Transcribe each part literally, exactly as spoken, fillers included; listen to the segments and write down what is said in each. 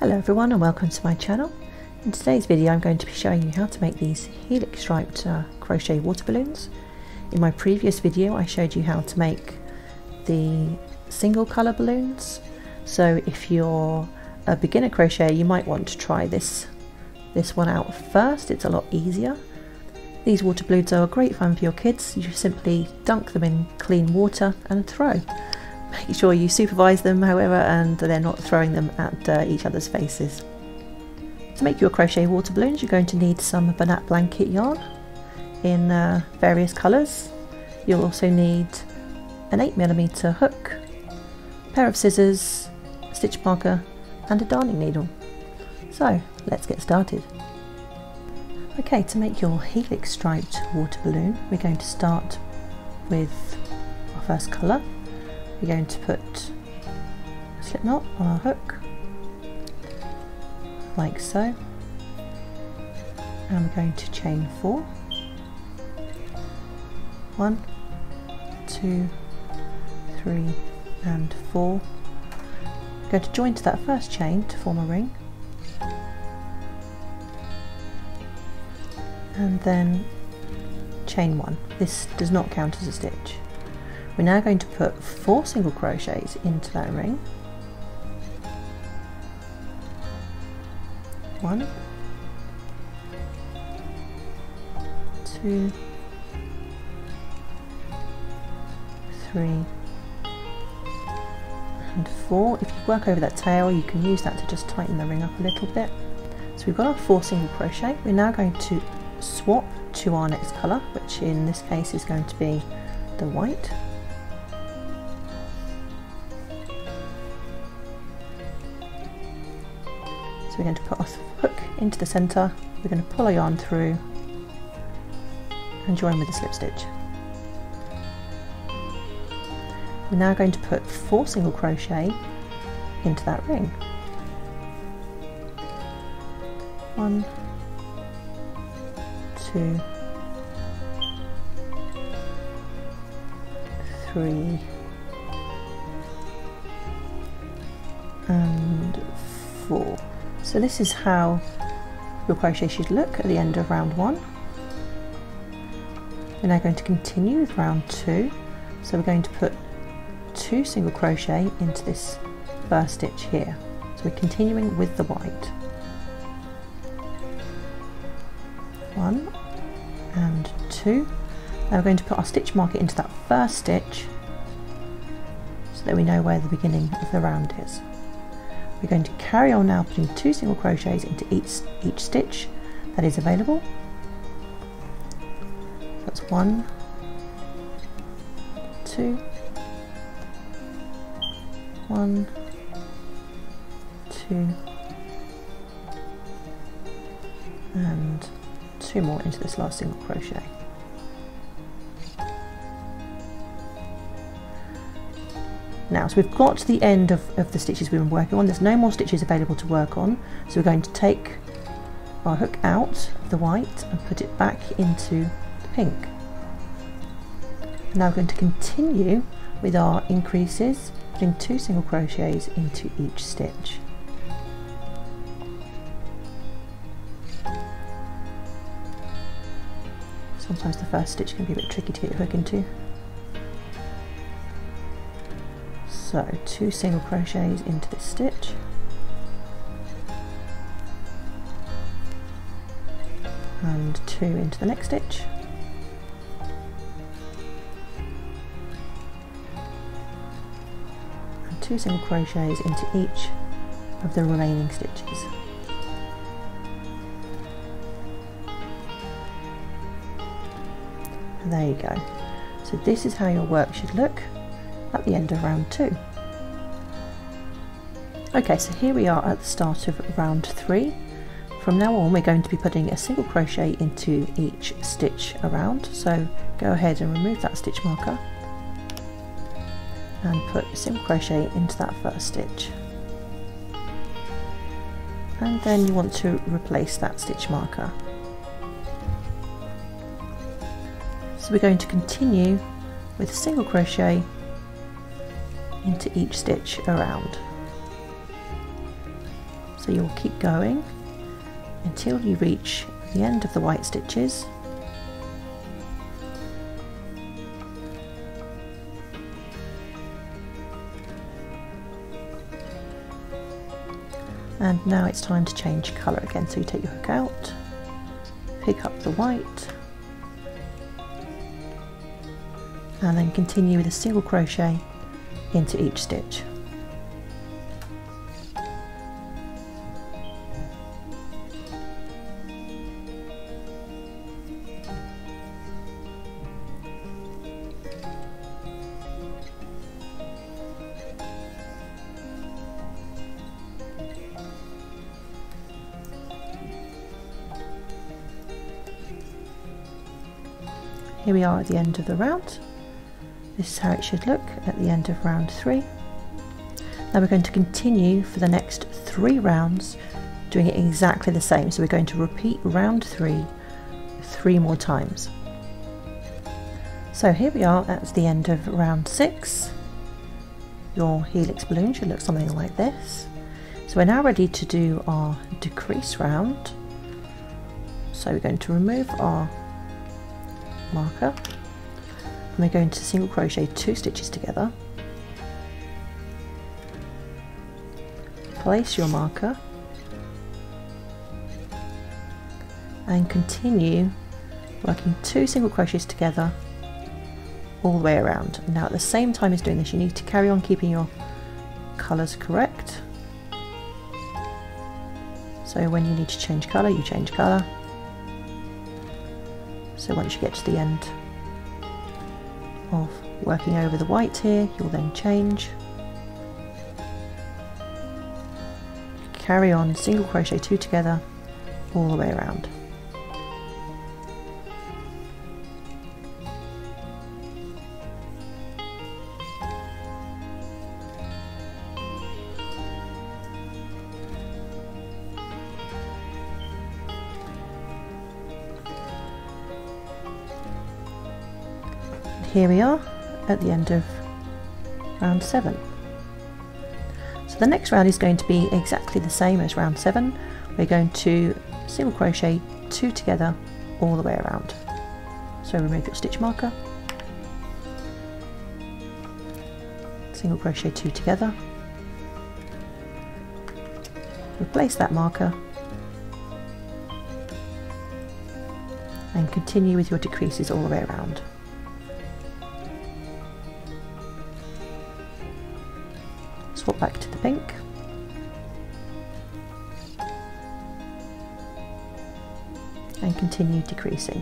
Hello everyone and welcome to my channel. In today's video I'm going to be showing you how to make these helix striped uh, crochet water balloons. In my previous video I showed you how to make the single colour balloons, so if you're a beginner crocheter you might want to try this this one out first. It's a lot easier. These water balloons are great fun for your kids. You simply dunk them in clean water and throw. Make sure you supervise them, however, and they're not throwing them at uh, each other's faces. To make your crochet water balloons, you're going to need some Bernat blanket yarn in uh, various colours. You'll also need an eight millimeter hook, a pair of scissors, a stitch marker, and a darning needle. So let's get started. Okay, to make your helix striped water balloon, we're going to start with our first colour. We're going to put a slip knot on our hook, like so, and we're going to chain four. One, two, three, and four. We're going to join to that first chain to form a ring, and then chain one. This does not count as a stitch. We're now going to put four single crochets into that ring. One, two, three, and four. If you work over that tail, you can use that to just tighten the ring up a little bit. So we've got our four single crochet. We're now going to swap to our next colour, which in this case is going to be the white. We're going to put our hook into the centre, we're going to pull our yarn through and join with a slip stitch. We're now going to put four single crochet into that ring. One, two, three, and four. So this is how your crochet should look at the end of round one. We're now going to continue with round two. So we're going to put two single crochet into this first stitch here. So we're continuing with the white. One and two. Now we're going to put our stitch marker into that first stitch so that we know where the beginning of the round is. We're going to carry on now, putting two single crochets into each, each stitch that is available. That's one, two, one, two, and two more into this last single crochet. Now, so we've got to the end of, of the stitches we've been working on. There's no more stitches available to work on, so we're going to take our hook out of the white and put it back into the pink. And now we're going to continue with our increases, putting two single crochets into each stitch. Sometimes the first stitch can be a bit tricky to get your hook into. So two single crochets into this stitch, and two into the next stitch, and two single crochets into each of the remaining stitches. And there you go. So this is how your work should look at the end of round two. Okay, so here we are at the start of round three. From now on we're going to be putting a single crochet into each stitch around, so go ahead and remove that stitch marker and put a single crochet into that first stitch, and then you want to replace that stitch marker. So we're going to continue with a single crochet into each stitch around. So so you'll keep going until you reach the end of the white stitches. And now it's time to change colour again. So you take your hook out, pick up the white, and then continue with a single crochet into each stitch. Here we are at the end of the round. This is how it should look at the end of round three. Now we're going to continue for the next three rounds doing it exactly the same. So we're going to repeat round three three more times. So here we are at the end of round six. Your helix balloon should look something like this. So we're now ready to do our decrease round. So we're going to remove our marker and we're going to single crochet two stitches together. Place your marker and continue working two single crochets together all the way around. Now at the same time as doing this, you need to carry on keeping your colours correct. So when you need to change colour, you change colour. So once you get to the end of working over the white here, you'll then change. Carry on single crochet two together all the way around. Here we are at the end of round seven. So the next round is going to be exactly the same as round seven. We're going to single crochet two together all the way around. So remove your stitch marker, single crochet two together, replace that marker and continue with your decreases all the way around. Swap back to the pink. And continue decreasing.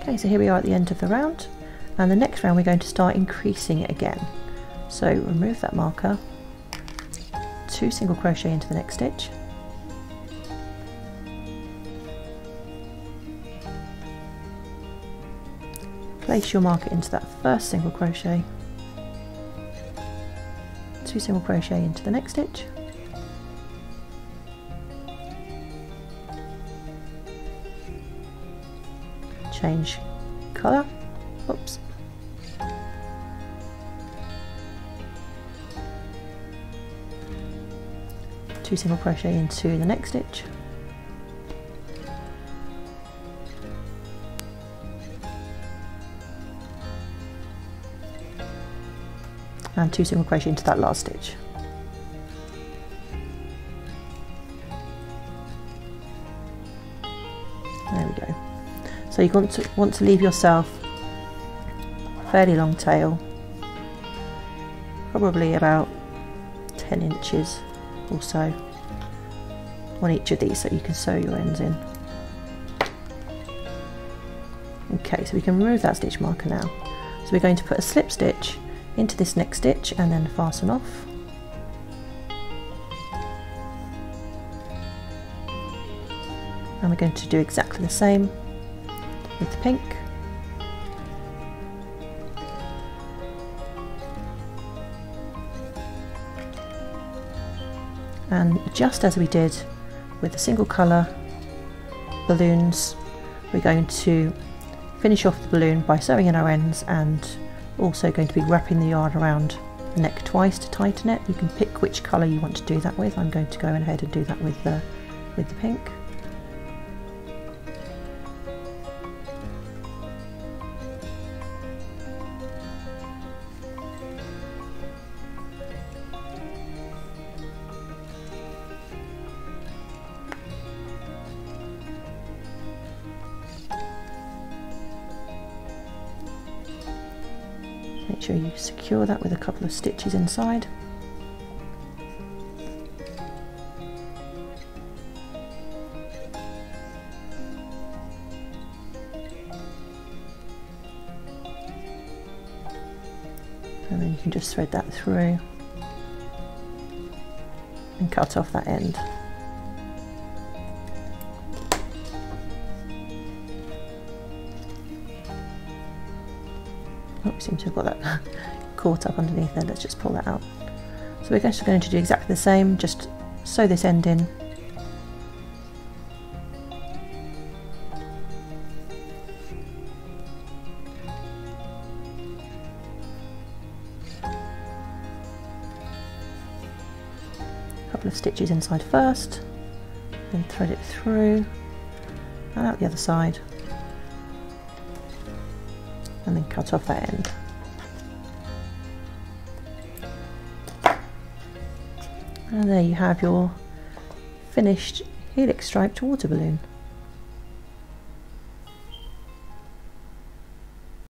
Okay, so here we are at the end of the round, and the next round we're going to start increasing it again. So remove that marker, two single crochet into the next stitch, place your marker into that first single crochet, two single crochet into the next stitch, change colour, oops, two single crochet into the next stitch, and two single crochet into that last stitch. There we go. So you want to want to leave yourself a fairly long tail, probably about ten inches. Also on each of these, so you can sew your ends in. Okay, so we can remove that stitch marker now. So we're going to put a slip stitch into this next stitch and then fasten off. And we're going to do exactly the same with the pink. And just as we did with a single colour, balloons. We're going to finish off the balloon by sewing in our ends, and also going to be wrapping the yarn around the neck twice to tighten it. You can pick which colour you want to do that with. I'm going to go ahead and do that with the, with the pink. Make sure you secure that with a couple of stitches inside. And then you can just thread that through and cut off that end. Seem to have got that caught up underneath there. Let's just pull that out. So we're actually going to do exactly the same, just sew this end in. A couple of stitches inside first, then thread it through and out the other side. And then cut off that end. And there you have your finished helix striped water balloon.